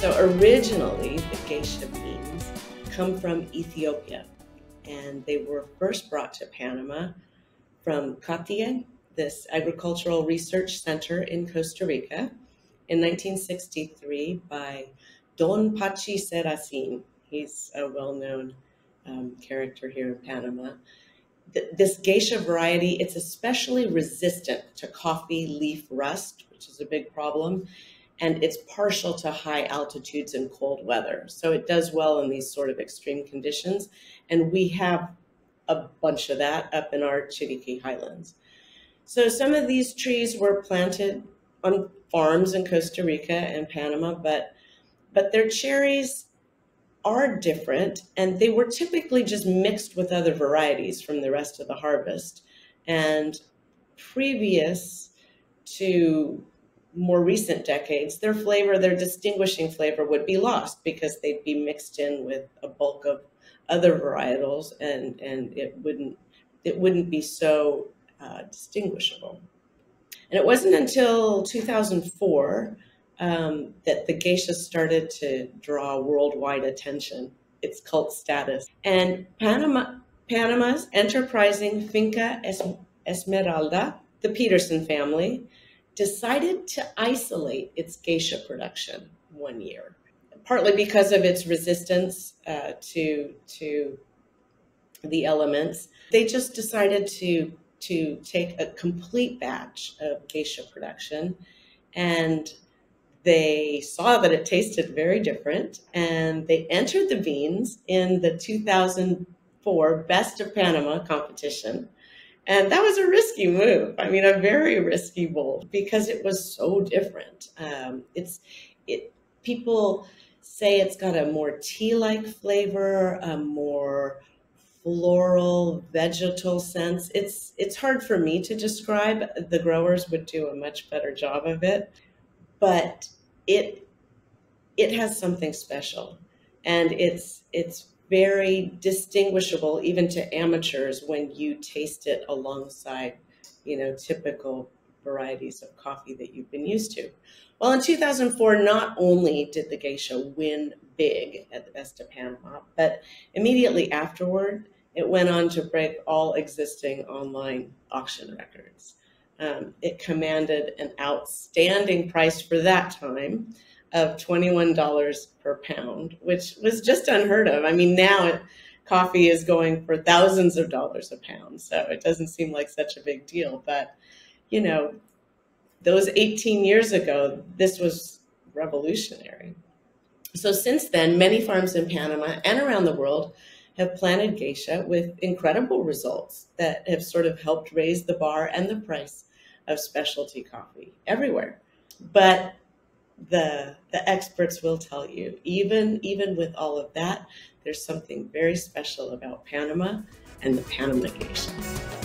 So originally, the geisha beans come from Ethiopia, and they were first brought to Panama from CATIE, this agricultural research center in Costa Rica, in 1963 by Don Pachi Seracin. He's a well-known character here in Panama. This geisha variety, it's especially resistant to coffee leaf rust, which is a big problem, and it's partial to high altitudes and cold weather. So it does well in these sort of extreme conditions. And we have a bunch of that up in our Chiriqui Highlands. So some of these trees were planted on farms in Costa Rica and Panama, but their cherries are different, and they were typically just mixed with other varieties from the rest of the harvest. And previous to more recent decades, their flavor, their distinguishing flavor, would be lost because they'd be mixed in with a bulk of other varietals, and it wouldn't be so distinguishable. And it wasn't until 2004 that the geisha started to draw worldwide attention, its cult status. And Panama's enterprising Finca Esmeralda, the Peterson family, decided to isolate its geisha production one year, partly because of its resistance to the elements. They just decided to take a complete batch of geisha production, and they saw that it tasted very different, and they entered the beans in the 2004 Best of Panama competition. And that was a risky move. I mean, a very risky bold, because it was so different. People say it's got a more tea-like flavor, a more floral, vegetal sense. It's hard for me to describe. The growers would do a much better job of it. But it has something special, and it's very distinguishable even to amateurs when you taste it alongside, you know, typical varieties of coffee that you've been used to. Well, in 2004, not only did the geisha win big at the Best of Panama, but immediately afterward, it went on to break all existing online auction records. It commanded an outstanding price for that time of $21 per pound, which was just unheard of. I mean, now coffee is going for thousands of dollars a pound, so it doesn't seem like such a big deal. But, you know, those 18 years ago, this was revolutionary. So since then, many farms in Panama and around the world have planted geisha with incredible results that have sort of helped raise the bar and the price of specialty coffee everywhere. But the experts will tell you, even with all of that, there's something very special about Panama and the Panama geisha.